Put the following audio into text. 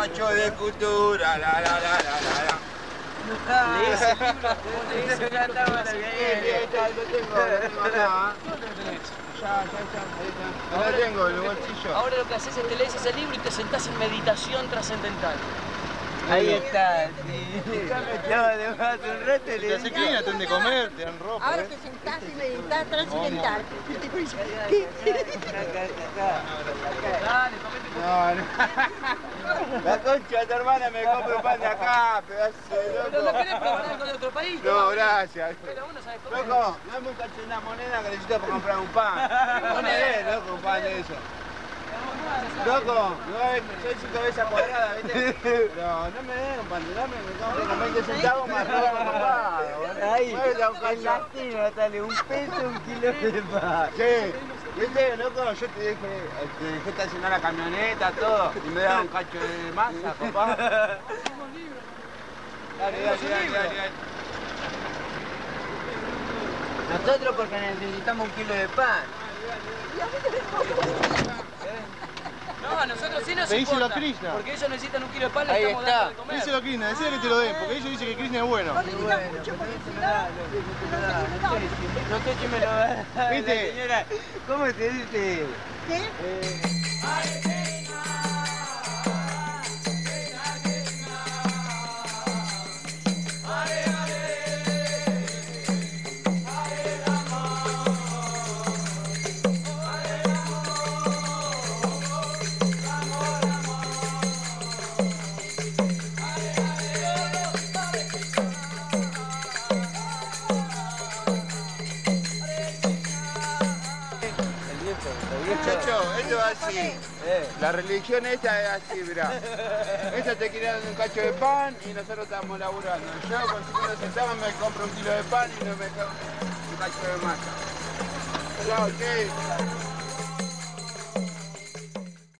facho de cultura, la la la la la. Ya tengo el bolsillo. Ahora lo que haces es te lees ese libro y te sentás en meditación trascendental. Ahí está, sí. Ya me estaba de más un rato y le dije... Te hacen de comer, te dan ropa. Ahora te sentás y meditas trascendental. No, no. La concha de tu hermana me compra un pan de acá, pedazo de loco. ¿Pero no querés probar algo de otro país? No, gracias. Pero uno sabe comer. Loco, no hay mucha chenda moneda que necesito para comprar un pan. Ponele, loco, un pan de eso. Loco, soy 5 cabezas cuadradas, ¿viste? No, no me den un pan, dame, me compro con 20 centavos más roba con papá. Ahí, en la esquina, dale, 1 peso, 1 kilo de pan. Sí, ¿viste, loco? Yo te dejé estacionar la camioneta, todo, y me daba un cacho de masa, papá. Dale. Nosotros porque necesitamos 1 kilo de pan. No, nosotros sí nos importa, porque ellos necesitan 1 kilo de pan, le estamos dando de comer. Díselo a Krishna, decíle que te lo den, porque ellos dicen que Krishna es bueno. No le digas mucho porque si no... No sé si me lo da. ¿Viste? Señora, ¿cómo te dice? ¿Qué? La religión esta es así, mirá. Esta te quieren un cacho de pan y nosotros estamos laburando. Yo con 50 centavos me compro 1 kilo de pan y no me compro un cacho de masa.